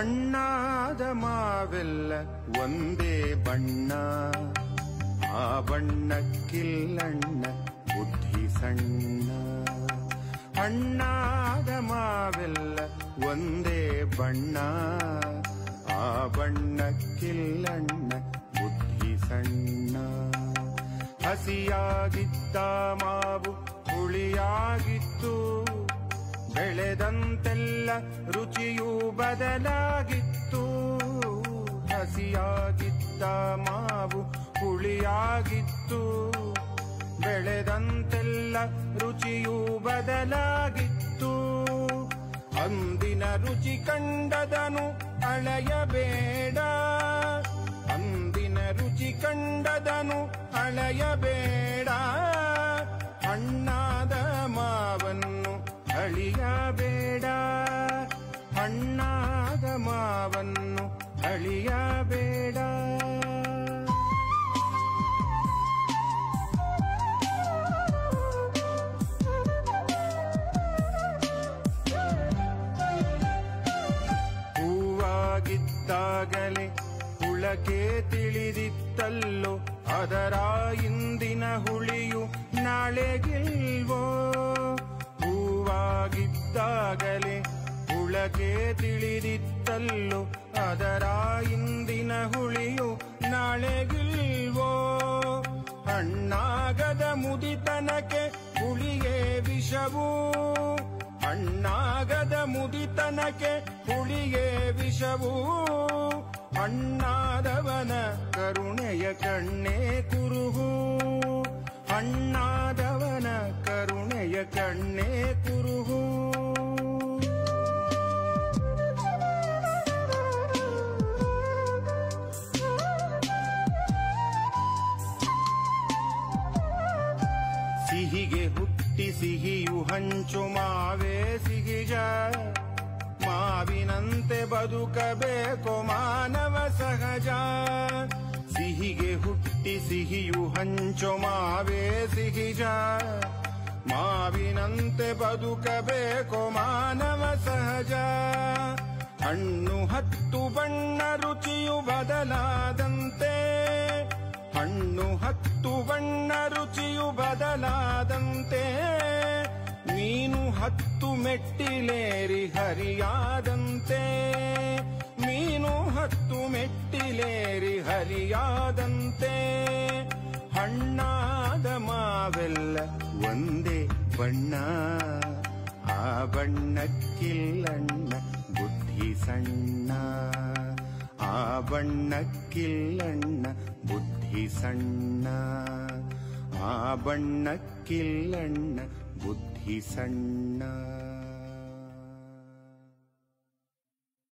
ಮಣ್ಣಾದ ಮಾವೆಲ್ಲ ಒಂದೇ ಬಣ್ಣ, ಆ ಬಣ್ಣಕ್ಕಿಲ್ಲಣ್ಣ ಬುದ್ಧಿ ಸಣ್ಣ. ಹಣ್ಣಾದ ಮಾವೆಲ್ಲ ಒಂದೇ ಬಣ್ಣ, ಆ ಬಣ್ಣಕ್ಕಿಲ್ಲಣ್ಣ ಬುದ್ಧಿ ಸಣ್ಣ. ಹಸಿಯಾಗಿದ್ದ ಮಾವು ಹುಳಿಯಾಗಿತ್ತು, ಬೆಳೆದಂತೆಲ್ಲ ರುಚಿಯೂ ಬದಲಾಗಿತ್ತು. ಹಸಿಯಾಗಿದ್ದ ಮಾವು ಹುಳಿಯಾಗಿತ್ತು, ಬೆಳೆದಂತೆಲ್ಲ ರುಚಿಯೂ ಬದಲಾಗಿತ್ತು. ಅಂದಿನ ರುಚಿ ಕಂಡದನು ಅಳೆಯಬೇಡ, ಅಂದಿನ ರುಚಿ ಕಂಡದನು ಅಳೆಯಬೇಡ. ಹಣ್ಣಾದ ಮಾವನ್ನು ಅಳಿಯಬೇಡ, ಹಣ್ಣಾದ ಮಾವನ್ನು ಅಳಿಯಬೇಡ. ಹೂವಾಗಿದ್ದಾಗಲೇ ಹುಳಕ್ಕೆ ತಿಳಿದಿತ್ತಲ್ಲೋ, ಅದರ ಇಂದಿನ ಹುಳಿಯು ನಾಳೆಗಿಲ್ವೋ. ಹೂವಾಗಿದ್ದಾಗಲೇ ಹುಳಕ್ಕೆ ತಿಳಿದಿತ್ತಲ್ಲೋ, ಅದರ ಇಂದಿನ ಹುಳಿಯು ನಾಳೆಗಿಲ್ವೋ. ಹಣ್ಣಾಗದ ಮುದಿತನಕ್ಕೆ ಹುಳಿಯೇ ವಿಷವು, ಹಣ್ಣಾಗದ ಮುದಿತನಕ್ಕೆ ಹುಳಿಯೇ ವಿಷವು. ಹಣ್ಣಾದವನ ಕರುಣೆಯ ಕಣ್ಣೇ ಕುರುಹು, ಹಣ್ಣಾದವನ ಕರುಣೆಯ ಕಣ್ಣೇ ಕುರುಹು. ಸಿಹಿಗೆ ಹುಟ್ಟಿ ಸಿಹಿಯು ಹಂಚು ಮಾವೇ ಸಿಹಿಜ, ಮಾವಿನಂತೆ ಬದುಕಬೇಕು ಮಾನವ ಸಹಜ. ಸಿಹಿಗೆ ಹುಟ್ಟಿ ಸಿಹಿಯು ಹಂಚು ಮಾವೇ ಸಿಹಿಜ, ಮಾವಿನಂತೆ ಬದುಕಬೇಕು ಮಾನವ ಸಹಜ. ಹಣ್ಣು ಹತ್ತು ಬಣ್ಣ ರುಚಿಯು ಬದಲಾದಂತೆ, ಹಣ್ಣು ಹತ್ತು ಬಣ್ಣ ರುಚಿಯು ಬದಲಾದಂತೆ. ನೀನು ಹತ್ತು ಮೆಟ್ಟಿಲೇರಿ ಹರಿಯಾದಂತೆ, ನೀನು ಹತ್ತು ಮೆಟ್ಟಿಲೇರಿ ಹರಿಯಾದಂತೆ. ಹಣ್ಣಾದ ಮಾವೆಲ್ಲ ಒಂದೇ ಬಣ್ಣ, ಆ ಬಣ್ಣಕ್ಕಿಲ್ಲಣ್ಣ ಬುದ್ಧಿ ಸಣ್ಣ, ಆ ಬಣ್ಣಕ್ಕಿಲ್ಲಣ್ಣ ಬುದ್ಧಿ ಸಣ್ಣ, ಆ ಬಣ್ಣಕ್ಕಿಲ್ಲಣ್ಣ ಬುದ್ಧಿ ಸಣ್ಣ.